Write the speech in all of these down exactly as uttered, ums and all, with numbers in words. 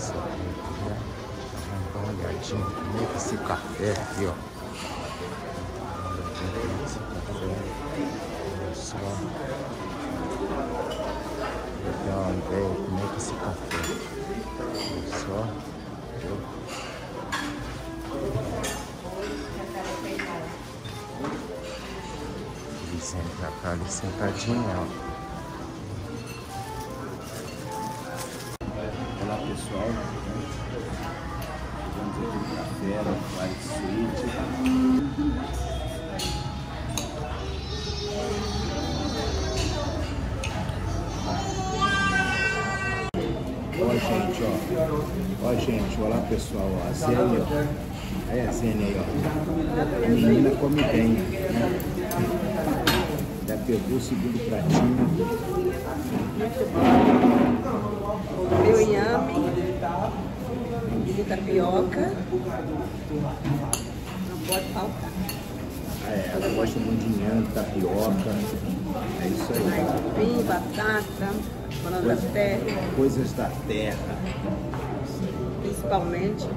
coisa. Dá uma olhadinha como é que esse café aqui, ó. Esse café, olha só. Dá uma ideia como é que esse café. Olha só. Ele sempre pra cá ali sentadinho, ó. Pessoal, vamos ver um café na White Suite. Ó, gente, ó. Ó, gente, olá pessoal, ó. A Zélia, ó. Aí a Zélia aí, ó. A menina come bem, né? Já pegou o segundo pratinho. Meu inhame de tapioca não pode faltar. É, ela gosta muito de inhame, tapioca. É isso aí. Aipim, batata, banana da terra. Coisas da terra. Principalmente.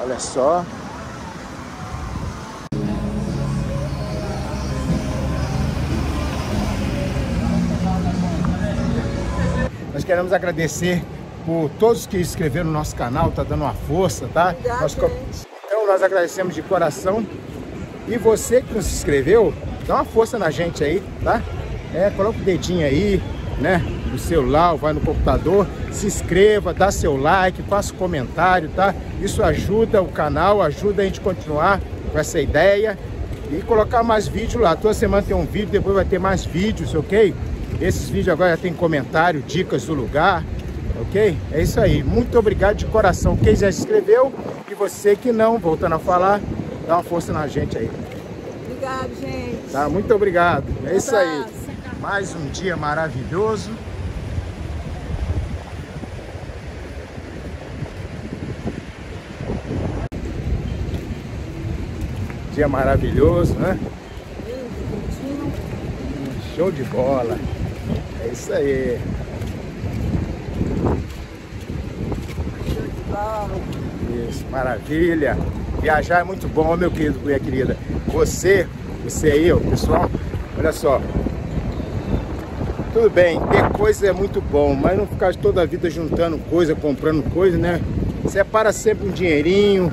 Olha só. Nós queremos agradecer por todos que inscreveram no nosso canal, tá dando uma força, tá? Nós, então nós agradecemos de coração. E você que não se inscreveu, dá uma força na gente aí, tá? É, coloca o dedinho aí, né? No celular, vai no computador, se inscreva, dá seu like, faça um comentário, tá? Isso ajuda o canal, ajuda a gente continuar com essa ideia e colocar mais vídeo lá. Toda semana tem um vídeo, depois vai ter mais vídeos, ok? Esses vídeos agora tem comentário, dicas do lugar, ok? É isso aí, muito obrigado de coração. Quem já se inscreveu e você que não, voltando a falar, dá uma força na gente aí. Obrigado, gente. Tá, muito obrigado. É isso aí. Mais um dia maravilhoso. Dia maravilhoso, né? Show de bola. É isso aí. Show de bola. Isso, maravilha. Viajar é muito bom, meu querido, minha querida. Você, você aí, ó, pessoal, olha só. Tudo bem, ter coisa é muito bom, mas não ficar toda a vida juntando coisa, comprando coisa, né? Separa sempre um dinheirinho,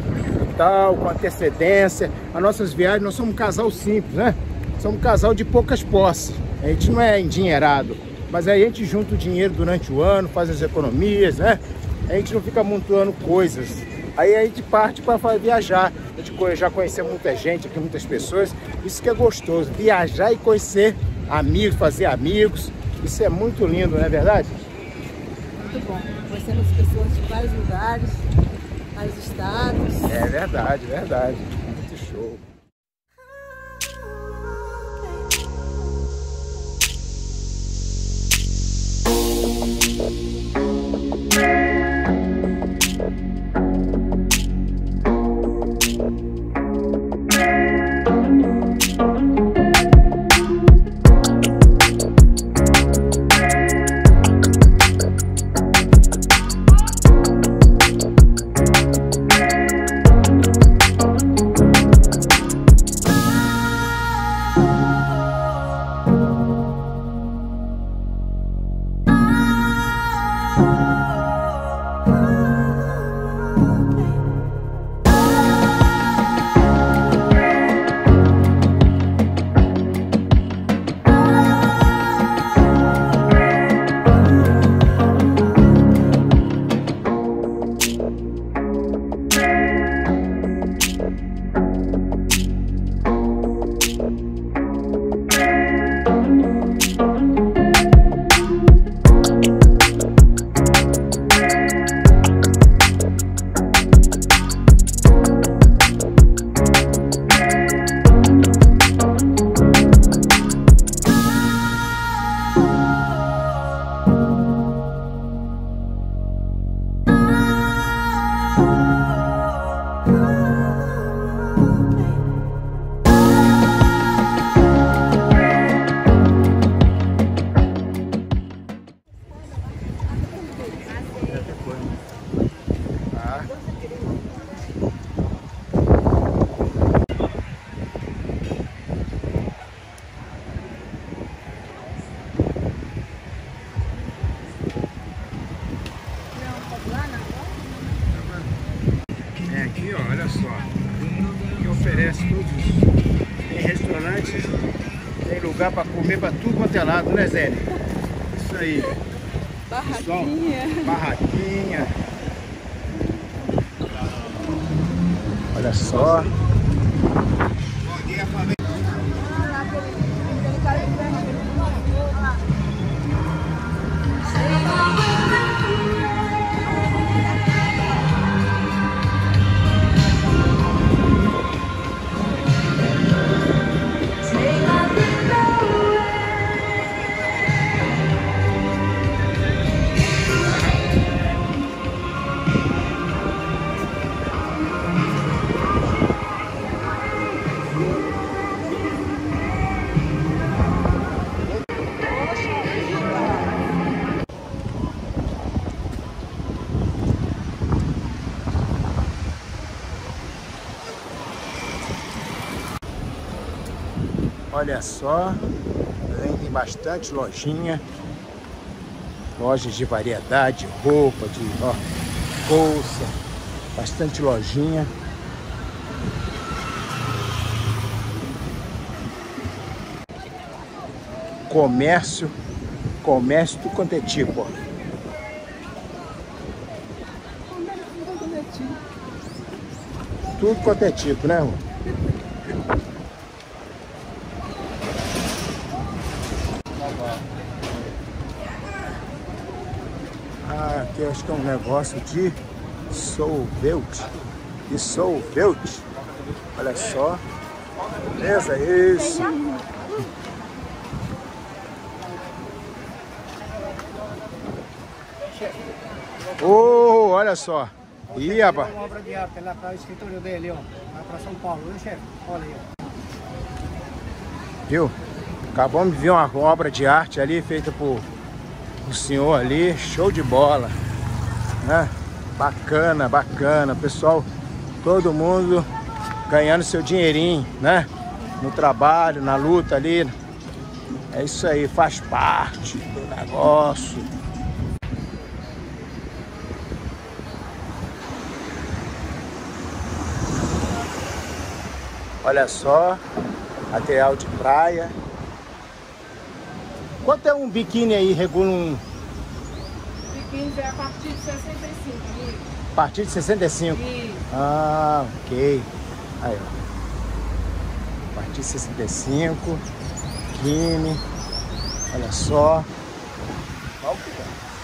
tal, com antecedência. As nossas viagens, nós somos um casal simples, né? Somos um casal de poucas posses. A gente não é endinheirado, mas aí a gente junta o dinheiro durante o ano, faz as economias, né? A gente não fica amontoando coisas. Aí a gente parte para viajar. A gente já conheceu muita gente aqui, muitas pessoas. Isso que é gostoso, viajar e conhecer amigos, fazer amigos. Isso é muito lindo, não é verdade? Muito bom. Conhecemos pessoas de vários lugares. Mais estados. É verdade, verdade. Muito show. lugar para comer para tudo quanto é lado, né, Zé? Isso aí. Barraquinha. Pessoal, barraquinha. Olha só. Olha só, tem bastante lojinha, lojas de variedade, roupa, de ó, bolsa, bastante lojinha. Comércio, comércio do quanto é tipo, ó. Tudo quanto é tipo, né, amor? Ah, aqui eu acho que é um negócio de sorvete. De sorvete. Olha só. Beleza, isso. Oh, olha só. Ih, rapaz. Uma obra de arte lá para o escritório dele, ó. Vai para São Paulo, viu, chefe? Olha aí. Viu? Acabamos de ver uma obra de arte ali feita por o senhor ali, show de bola, né? Bacana, bacana, pessoal, todo mundo ganhando seu dinheirinho, né? No trabalho, na luta ali, é isso aí, faz parte do negócio. Olha só, material de praia. Quanto é um biquíni aí, regula um... Biquíni é a partir de sessenta e cinco. A partir de sessenta e cinco? Isso. Ah, ok. Aí, ó. A partir de sessenta e cinco, biquíni, olha só. Olha o que é.